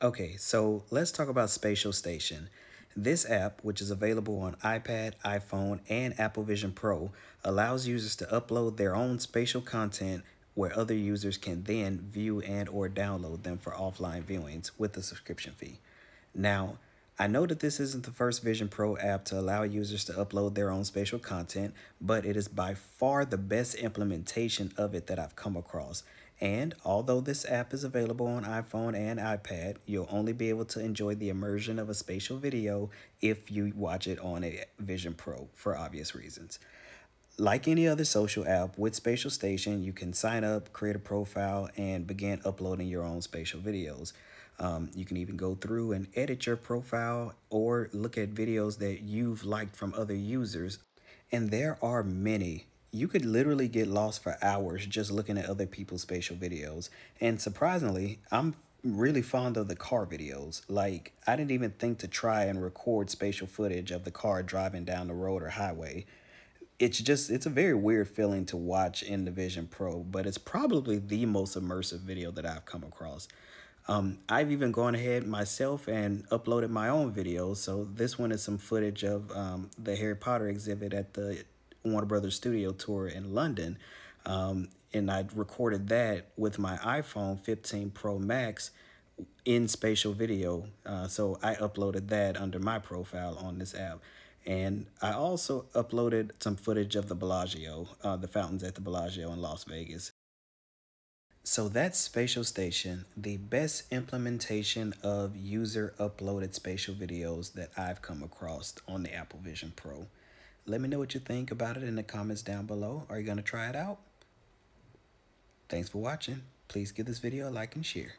Okay, so let's talk about Spatial Station. This app, which is available on iPad, iPhone, and Apple Vision Pro, allows users to upload their own spatial content where other users can then view and or download them for offline viewings with a subscription fee. Now, I know that this isn't the first Vision Pro app to allow users to upload their own spatial content, but it is by far the best implementation of it that I've come across. And although this app is available on iPhone and iPad, you'll only be able to enjoy the immersion of a spatial video if you watch it on a Vision Pro, for obvious reasons. Like any other social app, with Spatial Station, you can sign up, create a profile, and begin uploading your own spatial videos. You can even go through and edit your profile or look at videos that you've liked from other users. And there are many. You could literally get lost for hours just looking at other people's spatial videos. And surprisingly, I'm really fond of the car videos. Like, I didn't even think to try and record spatial footage of the car driving down the road or highway. It's a very weird feeling to watch in the Vision Pro, but it's probably the most immersive video that I've come across. I've even gone ahead myself and uploaded my own videos. So this one is some footage of the Harry Potter exhibit at the Warner Brothers Studio tour in London. And I recorded that with my iPhone 15 Pro Max in spatial video. So I uploaded that under my profile on this app. And I also uploaded some footage of the Bellagio, the fountains at the Bellagio in Las Vegas. So that's Spatial Station, the best implementation of user-uploaded spatial videos that I've come across on the Apple Vision Pro. Let me know what you think about it in the comments down below. Are you going to try it out? Thanks for watching. Please give this video a like and share.